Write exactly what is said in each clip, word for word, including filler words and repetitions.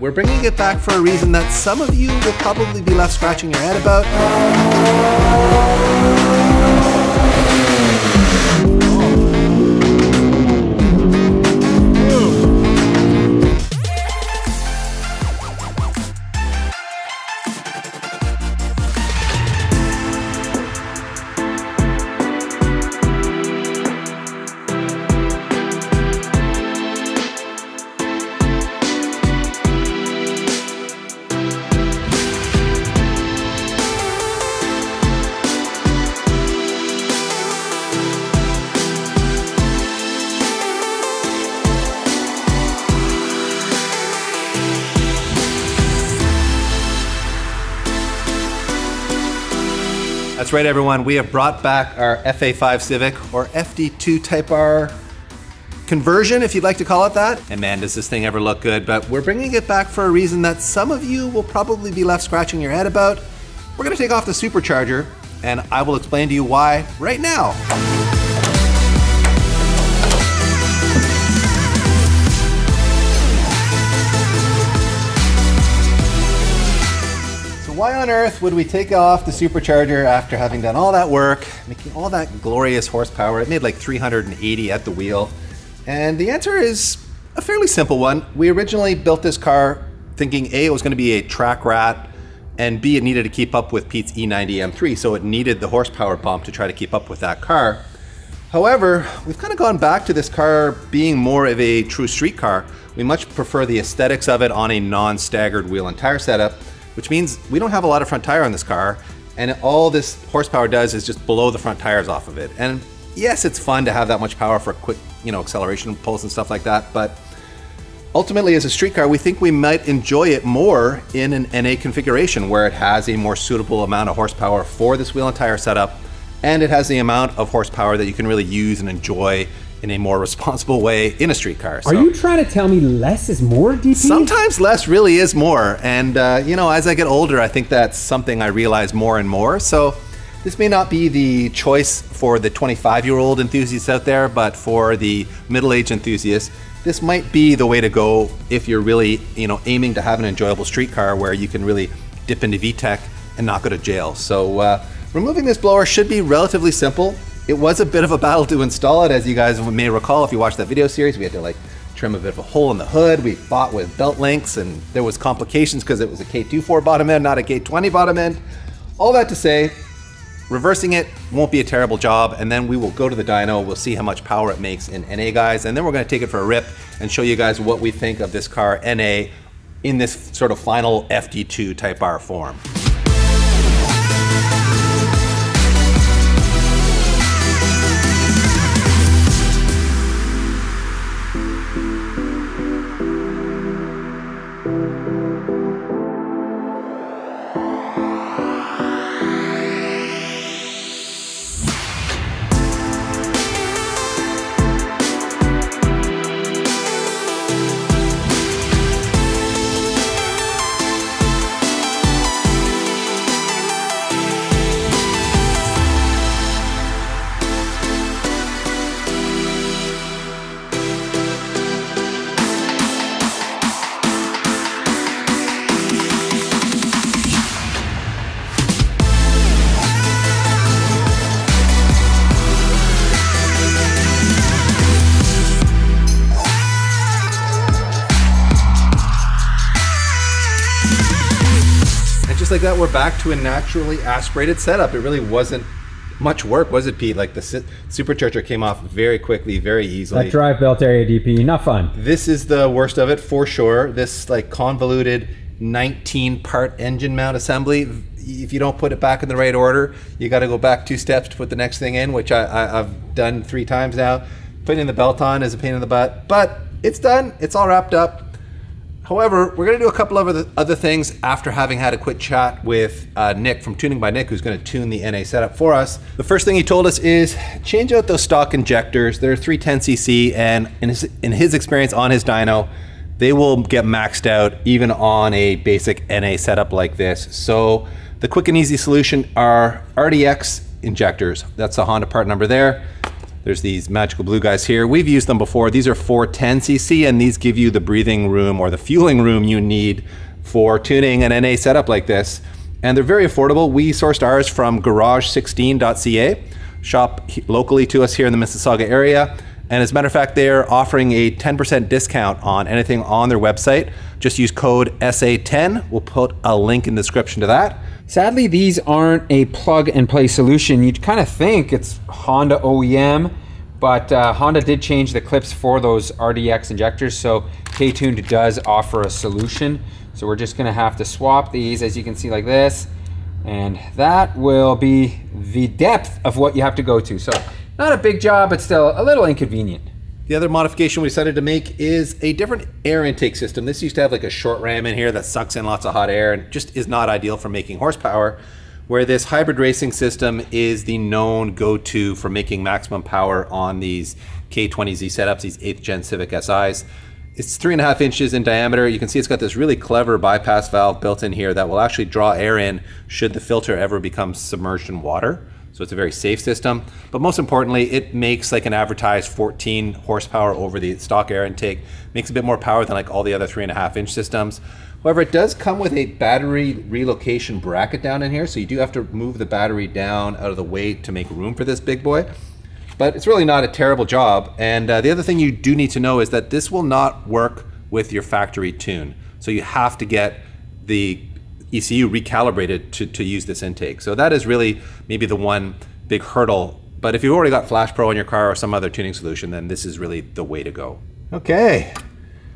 We're bringing it back for a reason that some of you will probably be left scratching your head about. That's right, everyone, we have brought back our F A five Civic, or F D two Type R conversion, if you'd like to call it that. And man, does this thing ever look good, but we're bringing it back for a reason that some of you will probably be left scratching your head about. We're gonna take off the supercharger, and I will explain to you why right now. Why on earth would we take off the supercharger after having done all that work, making all that glorious horsepower? It made like three hundred eighty at the wheel. And the answer is a fairly simple one. We originally built this car thinking A, it was gonna be a track rat, and B, it needed to keep up with Pete's E ninety M three, so it needed the horsepower bump to try to keep up with that car. However, we've kind of gone back to this car being more of a true street car. We much prefer the aesthetics of it on a non-staggered wheel and tire setup, which means we don't have a lot of front tire on this car, and all this horsepower does is just blow the front tires off of it. And yes, it's fun to have that much power for quick, you know, acceleration pulls and stuff like that, but ultimately as a street car, we think we might enjoy it more in an N A configuration where it has a more suitable amount of horsepower for this wheel and tire setup, and it has the amount of horsepower that you can really use and enjoy in a more responsible way in a street car. So, are you trying to tell me less is more, D P? Sometimes less really is more. And uh, you know, as I get older, I think that's something I realize more and more. So this may not be the choice for the twenty-five year old enthusiasts out there, but for the middle-aged enthusiasts, this might be the way to go if you're really, you know, aiming to have an enjoyable street car where you can really dip into VTech and not go to jail. So uh, removing this blower should be relatively simple. It was a bit of a battle to install it, as you guys may recall if you watched that video series. We had to like trim a bit of a hole in the hood. We fought with belt links, and there was complications because it was a K twenty-four bottom end, not a K twenty bottom end. All that to say, reversing it won't be a terrible job, and then we will go to the dyno, we'll see how much power it makes in N A, guys, and then we're gonna take it for a rip and show you guys what we think of this car N A in this sort of final F D two Type R form. Like that, we're back to a naturally aspirated setup. It really wasn't much work, was it, Pete? Like the supercharger came off very quickly, very easily. That drive belt area, D P, not fun. This is the worst of it for sure. This like convoluted nineteen part engine mount assembly. If you don't put it back in the right order, you got to go back two steps to put the next thing in, which I, I, I've done three times now. Putting the belt on is a pain in the butt, but it's done. It's all wrapped up. However, we're going to do a couple of other things after having had a quick chat with uh, Nick from Tuning by Nick, who's going to tune the N A setup for us. The first thing he told us is change out those stock injectors. They're three ten C C, and in his, in his experience on his dyno, they will get maxed out even on a basic N A setup like this. So the quick and easy solution are R D X injectors. That's the Honda part number there. There's these magical blue guys here. We've used them before. These are four ten c c, and these give you the breathing room or the fueling room you need for tuning an N A setup like this. And they're very affordable. We sourced ours from garage sixteen dot c a, shop locally to us here in the Mississauga area. And as a matter of fact, they're offering a ten percent discount on anything on their website. Just use code S A ten. We'll put a link in the description to that. Sadly, these aren't a plug and play solution. You'd kind of think it's Honda O E M, but uh, Honda did change the clips for those R D X injectors. So K-Tuned does offer a solution. So we're just gonna have to swap these, as you can see, like this. And that will be the depth of what you have to go to. So. Not a big job, but still a little inconvenient. The other modification we decided to make is a different air intake system. This used to have like a short ram in here that sucks in lots of hot air and just is not ideal for making horsepower, where this hybrid racing system is the known go-to for making maximum power on these K twenty Z setups, these eighth gen Civic S Is. It's three and a half inches in diameter. You can see it's got this really clever bypass valve built in here that will actually draw air in should the filter ever become submerged in water. So it's a very safe system, but most importantly, it makes like an advertised fourteen horsepower over the stock air intake. Makes a bit more power than like all the other three and a half inch systems. However, it does come with a battery relocation bracket down in here. So you do have to move the battery down out of the way to make room for this big boy, but it's really not a terrible job. And uh, the other thing you do need to know is that this will not work with your factory tune. So you have to get the E C U recalibrated to, to use this intake. So that is really maybe the one big hurdle. But if you've already got Flash Pro in your car or some other tuning solution, then this is really the way to go. Okay,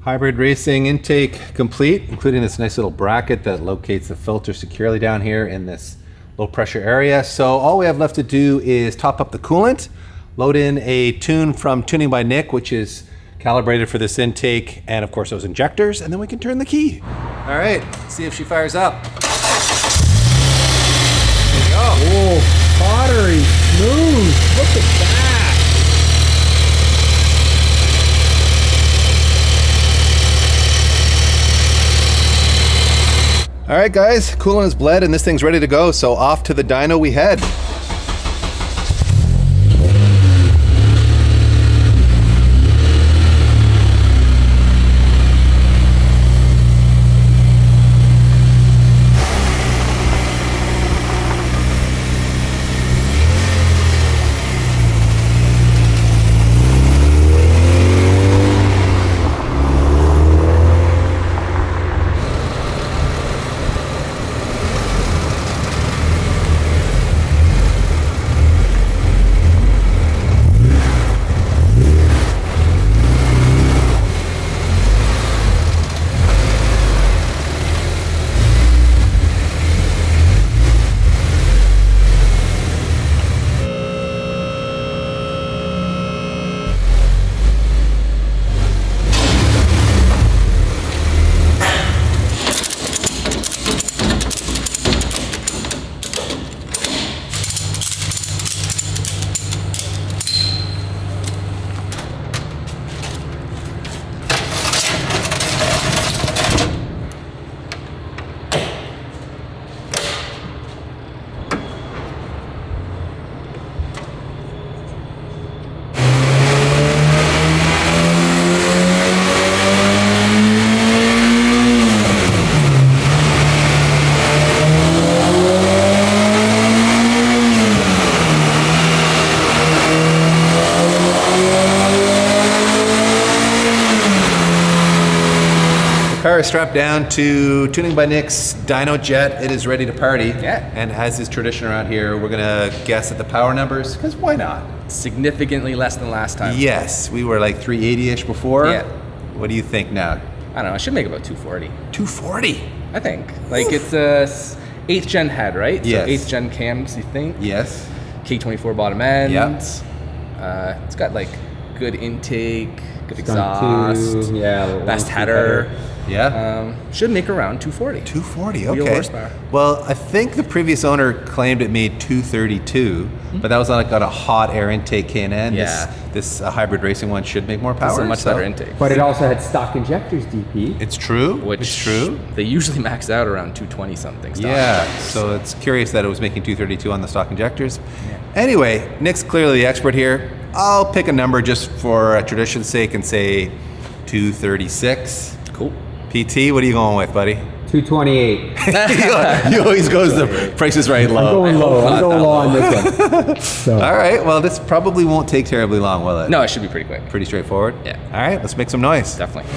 hybrid racing intake complete, including this nice little bracket that locates the filter securely down here in this low pressure area. So all we have left to do is top up the coolant, load in a tune from Tuning by Nick, which is calibrated for this intake, and of course those injectors, and then we can turn the key. All right, let's see if she fires up. There we go. Whoa, pottery smooth, look at that. All right guys, coolant is bled and this thing's ready to go, so off to the dyno we head. Strapped down to Tuning by Nick's Dynojet. It is ready to party. Yeah. And as is tradition around here, we're gonna guess at the power numbers, because why not? Significantly less than last time. Yes, we were like three eighty-ish before. Yeah. What do you think now? I don't know, I should make about two forty. two forty? I think. Like, oof. It's a eighth gen head, right? Yes. So eighth gen cams, you think? Yes. K twenty-four bottom end. Yep. Uh, it's got like good intake, good exhaust, yeah, best header. header. Yeah, um, should make around two forty. two forty, okay. Real horsepower. Well, I think the previous owner claimed it made two thirty-two, mm-hmm. but that was on like got a hot air intake K N. Yeah. This, this uh, hybrid racing one should make more power. It's a much so. better intake. But it also had stock injectors, D P. It's true. Which it's true. They usually max out around two twenty something. Stock yeah. Injectors. So it's curious that it was making two thirty-two on the stock injectors. Yeah. Anyway, Nick's clearly the expert here. I'll pick a number just for tradition's sake and say two thirty-six. Cool. P T, what are you going with, buddy? two twenty-eight. He always goes the prices right low. I'm going low. I'm going low on this one. So. All right. Well, this probably won't take terribly long, will it? No, it should be pretty quick. Pretty straightforward? Yeah. All right. Let's make some noise. Definitely.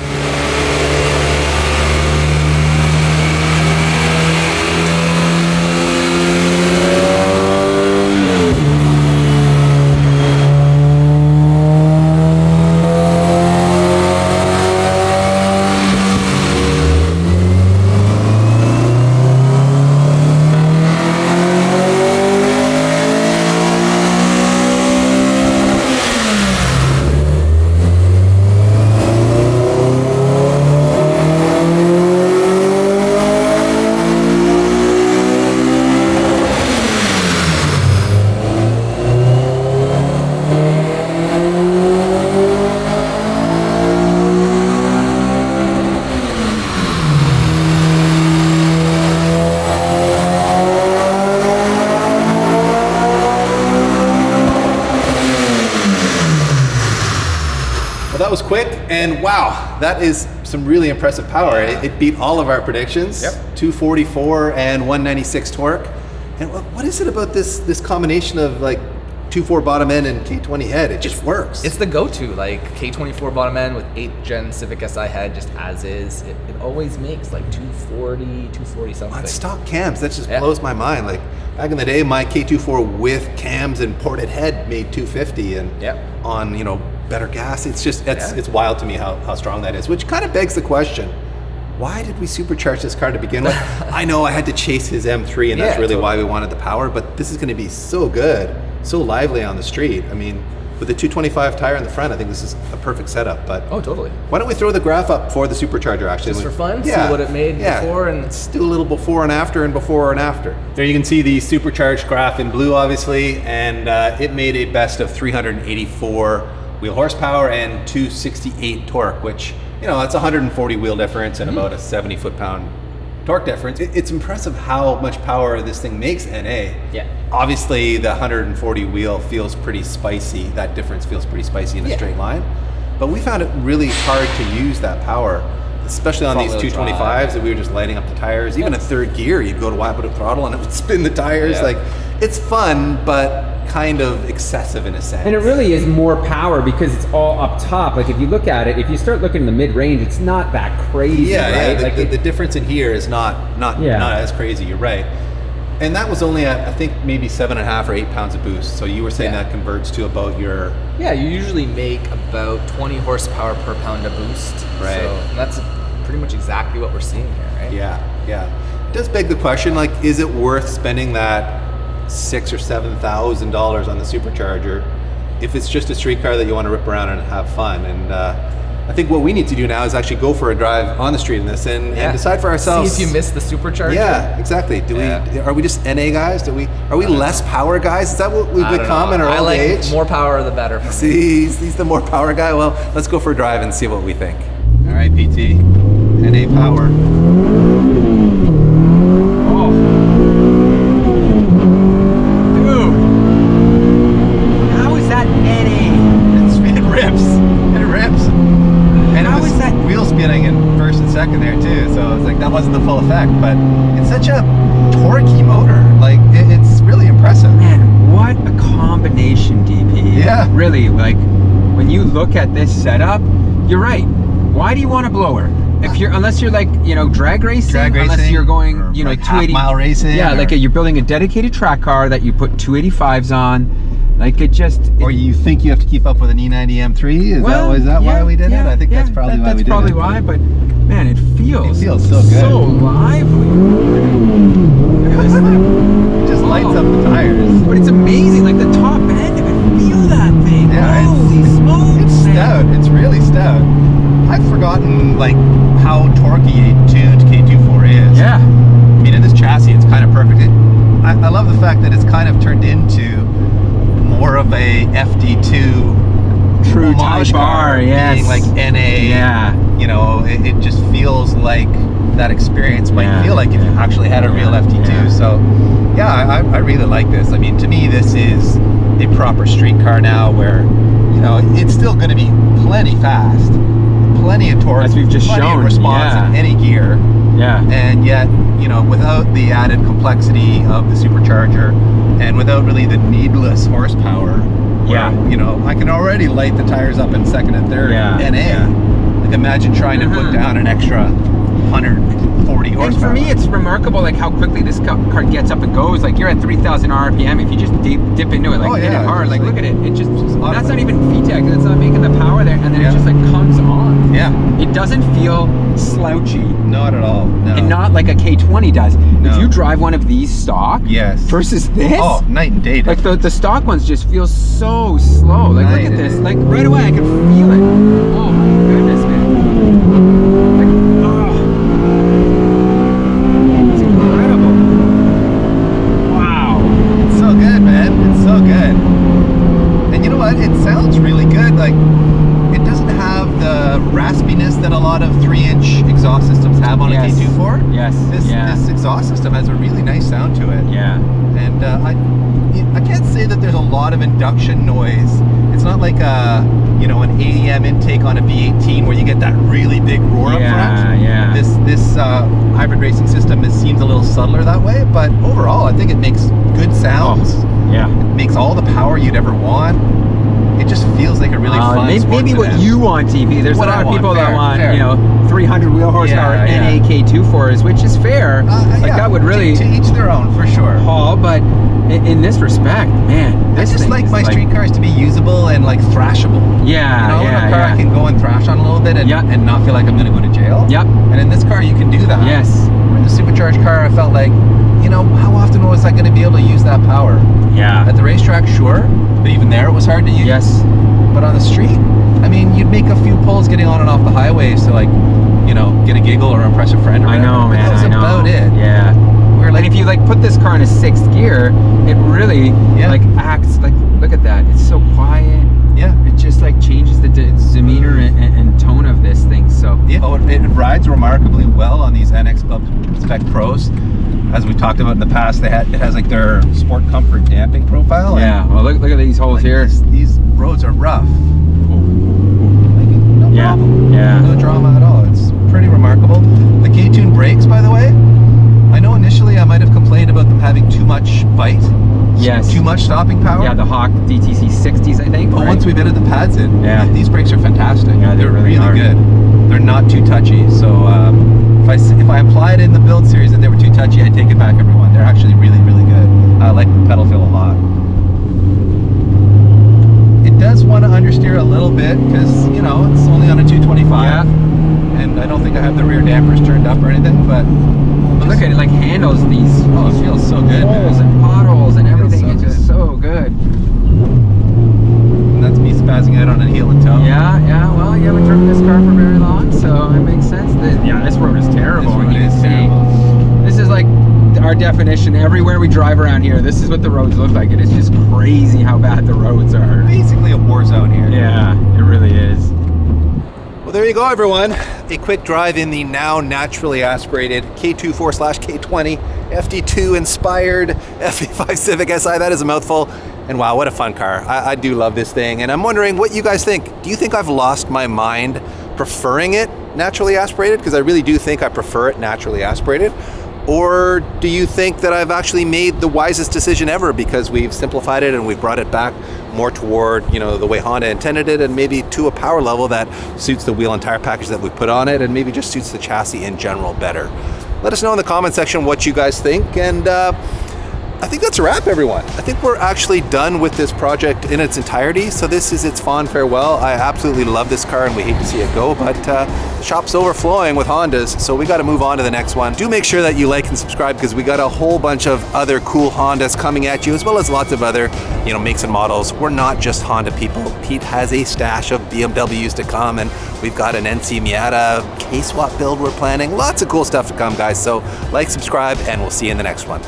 Was quick, and wow, that is some really impressive power. Yeah. It, it beat all of our predictions. Yep. two forty-four and one ninety-six torque. And what is it about this this combination of like two four bottom end and K twenty head? It just it's, works. It's the go-to, like K twenty-four bottom end with eighth gen Civic S I head, just as is. It, it always makes like two forty, two forty something. On stock cams, that just yeah. blows my mind. Like back in the day, my K twenty-four with cams and ported head made two fifty, and yep. on you know. better gas. It's just, it's, yeah. it's wild to me how, how strong that is, which kind of begs the question, why did we supercharge this car to begin with? I know I had to chase his M three, and yeah, that's really totally. why we wanted the power, but this is going to be so good, so lively on the street. I mean, with the two twenty-five tire in the front, I think this is a perfect setup. But oh, totally. Why don't we throw the graph up for the supercharger, actually? Just for fun, yeah. see what it made yeah. before, and let's do a little before and after, and before and after. There you can see the supercharged graph in blue, obviously, and uh, it made a best of three hundred eighty-four wheel horsepower and two sixty-eight torque, which, you know, that's one hundred forty wheel difference and mm-hmm. about a seventy foot-pound torque difference. It, it's impressive how much power this thing makes N A. Yeah. Obviously, the one hundred forty wheel feels pretty spicy. That difference feels pretty spicy in a yeah. straight line. But we found it really hard to use that power, especially on these two twenty-fives drive. that we were just lighting up the tires. Even yes. in third gear, you'd go to wipe out the throttle and it would spin the tires. Yeah. Like, it's fun, but kind of excessive in a sense. And it really is more power because it's all up top. Like if you look at it, if you start looking in the mid-range, it's not that crazy, yeah, right? Yeah, the, like the, it, the difference in here is not not, yeah. not as crazy, you're right. And that was only, at, I think, maybe seven and a half or eight pounds of boost. So you were saying yeah. that converts to about your... Yeah, you usually make about twenty horsepower per pound of boost. Right. So, and that's pretty much exactly what we're seeing here, right? Yeah, yeah. It does beg the question, like, is it worth spending that six or seven thousand dollars on the supercharger if it's just a street car that you want to rip around and have fun? And uh, I think what we need to do now is actually go for a drive on the street in this and, yeah. and decide for ourselves. See if you miss the supercharger. Yeah, exactly. Do yeah. we are we just N A guys? Do we are we less know. power guys? Is that what we've become in our I old like age? More power the better. See, he's, he's the more power guy. Well, let's go for a drive and see what we think. All right, P T, N A power. Wasn't the full effect, but it's such a torquey motor. Like it, it's really impressive. Man, what a combination, D P. Yeah. Really, like when you look at this setup, you're right. Why do you want a blower? If you're unless you're like you know drag racing, drag racing unless you're going you know like two eighty mile racing. Yeah, or, like a, you're building a dedicated track car that you put two eighty-fives on. Like it just. It, or you think you have to keep up with an E ninety M three? Is well, that is that yeah, why we did yeah, it? I think yeah, that's probably that, why that's we did probably it. That's probably why, but. Man, it feels, it feels so, good. so lively. It just lights oh. up the tires. But it's amazing, like the top end, I can feel that thing. Yeah, Holy it's, smokes, It's stout, man. It's really stout. I've forgotten like how torquey a tuned K twenty-four is. Yeah. I mean, in this chassis, it's kind of perfect. It, I, I love the fact that it's kind of turned into more of a F D two True Type R, yes. Being like N A. Yeah. you know, it, it just feels like that experience might yeah, feel like if yeah. you actually had a real F D two. Yeah. So yeah, I, I really like this. I mean, to me, this is a proper street car now where, you know, it's still going to be plenty fast, plenty of torque, as we've just plenty shown. Of response yeah. in any gear. Yeah. And yet, you know, without the added complexity of the supercharger and without really the needless horsepower, where, yeah. you know, I can already light the tires up in second and third yeah. N A. Yeah. Like, imagine trying mm-hmm. to put down an extra one hundred forty horsepower. And for me, it's remarkable, like, how quickly this car gets up and goes. Like, you're at three thousand R P M. If you just dip, dip into it, like, oh, hit yeah, it hard. Like, like, look at it. It just, just that's not even VTech. That's not making the power there. And then yeah. it just, like, comes on. Yeah. It doesn't feel slouchy. Not at all. No. And not like a K twenty does. No. If you drive one of these stock yes. versus this. Oh, night and day. Like, the, the stock ones just feel so slow. Like, night look at this. Day. Like, right away, I can feel it. Oh, my goodness, man. Induction noise. It's not like a, you know, an A E M intake on a V eighteen where you get that really big roar yeah, up front. Yeah. This this uh, hybrid racing system, it seems a little subtler that way, but overall I think it makes good sounds. Oh, yeah. It makes all the power you'd ever want. It just feels like a really uh, fun maybe, maybe what you want, T V. There's what a lot of people fair, that want, fair. You know, three hundred wheel horsepower yeah, N A yeah. K twenty-fours, which is fair. Uh, like yeah, that would really to, to each their own for sure. Paul, but in this respect, man, this I just like my like, street cars to be usable and like thrashable. Yeah, you know, yeah, in a car yeah. I can go and thrash on a little bit and, yep. and not feel like I'm going to go to jail. Yep. And in this car, you can do that. Yes. In the supercharged car, I felt like, you know, how often was I going to be able to use that power? Yeah. At the racetrack, sure, but even there it was hard to use. Yes. But on the street, I mean, you'd make a few pulls getting on and off the highway, so like, you know, get a giggle or impress a friend. Or I know, man. That was I know. About it. Yeah. Like, and if you like put this car in a sixth gear, it really yeah. like acts like, look at that, it's so quiet. Yeah, it just like changes the de demeanor and, and tone of this thing. So yeah, oh, it, it rides remarkably well on these N X Club Spec Pros. As we talked about in the past, they had, it has like their sport comfort damping profile. Yeah, well look look at these holes like here. This, these roads are rough. Like, no yeah. problem. Yeah. No drama at all. It's pretty remarkable. The K-Tuned brakes, by the way. I know initially I might have complained about them having too much bite, yes. too much stopping power. Yeah, the Hawk D T C sixties, I think. But right? Once we've added the pads in, yeah. yeah, these brakes are fantastic. Yeah, they're, they're really, really good. They're not too touchy. So um, if I if I applied it in the build series and they were too touchy, I'd take it back, everyone. They're actually really, really good. I like the pedal feel a lot. It does want to understeer a little bit because, you know, it's only on a two twenty-five. Yeah. And I don't think I have the rear dampers turned up or anything, but... But look at it, like handles these. Oh, it feels so good. Holes and potholes and everything. It's just so good. And that's me spazzing out on a heel and toe. Yeah, yeah. Well, you haven't driven this car for very long, so it makes sense. That, yeah, this road is terrible. This road is terrible. This is like our definition. Everywhere we drive around here, this is what the roads look like. It is just crazy how bad the roads are. Basically a war zone here. Yeah, it really is. Well, there you go, everyone. A quick drive in the now naturally aspirated K twenty-four slash K twenty F D two inspired F A five Civic S I. That is a mouthful. And wow, what a fun car. I, I do love this thing. And I'm wondering what you guys think. Do you think I've lost my mind preferring it naturally aspirated? Because I really do think I prefer it naturally aspirated. Or do you think that I've actually made the wisest decision ever because we've simplified it and we've brought it back more toward, you know, the way Honda intended it, and maybe to a power level that suits the wheel and tire package that we put on it, and maybe just suits the chassis in general better? Let us know in the comment section what you guys think, and uh, I think that's a wrap, everyone. I think we're actually done with this project in its entirety, so this is its fond farewell. I absolutely love this car and we hate to see it go, but uh, the shop's overflowing with Hondas, so we gotta move on to the next one. Do make sure that you like and subscribe because we got a whole bunch of other cool Hondas coming at you, as well as lots of other, you know, makes and models. We're not just Honda people. Pete has a stash of B M Ws to come, and we've got an N C Miata K-Swap build we're planning. Lots of cool stuff to come, guys, so like, subscribe, and we'll see you in the next one.